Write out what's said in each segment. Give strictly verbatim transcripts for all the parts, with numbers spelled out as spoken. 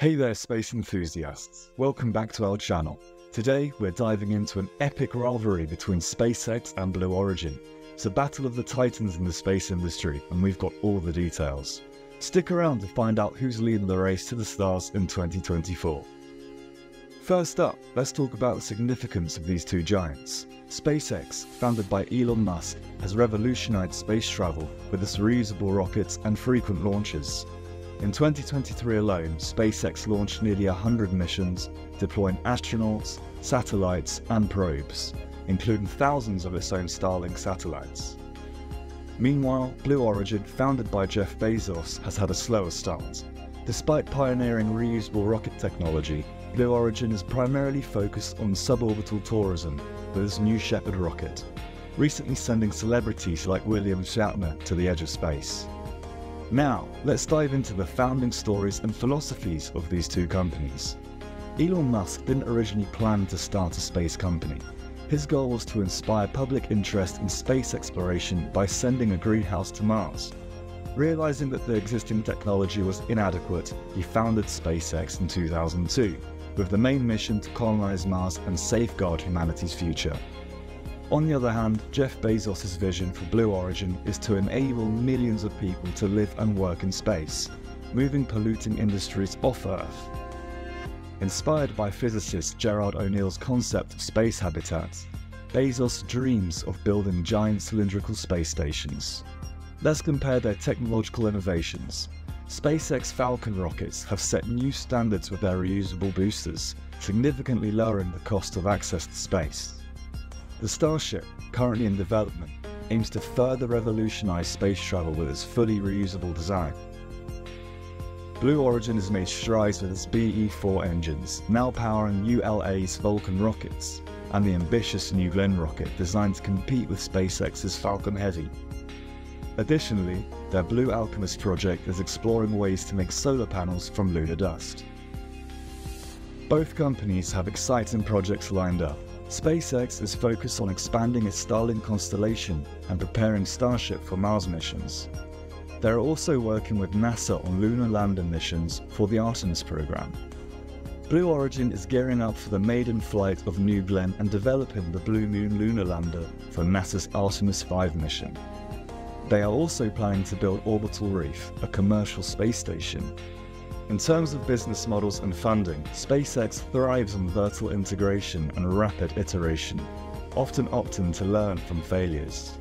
Hey there, space enthusiasts. Welcome back to our channel. Today, we're diving into an epic rivalry between SpaceX and Blue Origin. It's a battle of the titans in the space industry, and we've got all the details. Stick around to find out who's leading the race to the stars in twenty twenty-four. First up, let's talk about the significance of these two giants. SpaceX, founded by Elon Musk, has revolutionized space travel with its reusable rockets and frequent launches. In twenty twenty-three alone, SpaceX launched nearly one hundred missions, deploying astronauts, satellites, and probes, including thousands of its own Starlink satellites. Meanwhile, Blue Origin, founded by Jeff Bezos, has had a slower start. Despite pioneering reusable rocket technology, Blue Origin is primarily focused on suborbital tourism with its New Shepard rocket, recently sending celebrities like William Shatner to the edge of space. Now, let's dive into the founding stories and philosophies of these two companies. Elon Musk didn't originally plan to start a space company. His goal was to inspire public interest in space exploration by sending a greenhouse to Mars. Realizing that the existing technology was inadequate, he founded SpaceX in two thousand two, with the main mission to colonize Mars and safeguard humanity's future. On the other hand, Jeff Bezos' vision for Blue Origin is to enable millions of people to live and work in space, moving polluting industries off Earth. Inspired by physicist Gerard O'Neill's concept of space habitats, Bezos dreams of building giant cylindrical space stations. Let's compare their technological innovations. SpaceX Falcon rockets have set new standards with their reusable boosters, significantly lowering the cost of access to space. The Starship, currently in development, aims to further revolutionize space travel with its fully reusable design. Blue Origin has made strides with its B E four engines, now powering U L A's Vulcan rockets, and the ambitious New Glenn rocket designed to compete with SpaceX's Falcon Heavy. Additionally, their Blue Alchemist project is exploring ways to make solar panels from lunar dust. Both companies have exciting projects lined up. SpaceX is focused on expanding its Starlink constellation and preparing Starship for Mars missions. They are also working with NASA on lunar landing missions for the Artemis program. Blue Origin is gearing up for the maiden flight of New Glenn and developing the Blue Moon lunar lander for NASA's Artemis five mission. They are also planning to build Orbital Reef, a commercial space station. In terms of business models and funding, SpaceX thrives on vertical integration and rapid iteration, often opting to learn from failures.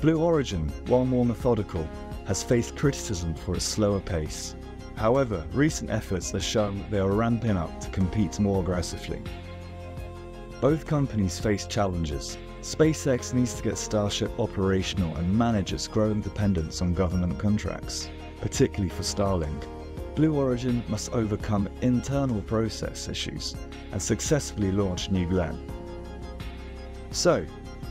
Blue Origin, while more methodical, has faced criticism for its slower pace. However, recent efforts have shown that they are ramping up to compete more aggressively. Both companies face challenges. SpaceX needs to get Starship operational and manage its growing dependence on government contracts, particularly for Starlink. Blue Origin must overcome internal process issues and successfully launch New Glenn. So,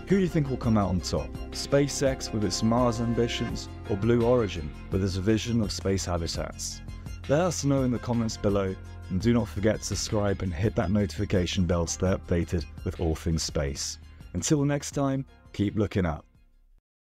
who do you think will come out on top? SpaceX with its Mars ambitions, or Blue Origin with its vision of space habitats? Let us know in the comments below, and do not forget to subscribe and hit that notification bell to stay updated with all things space. Until next time, keep looking up.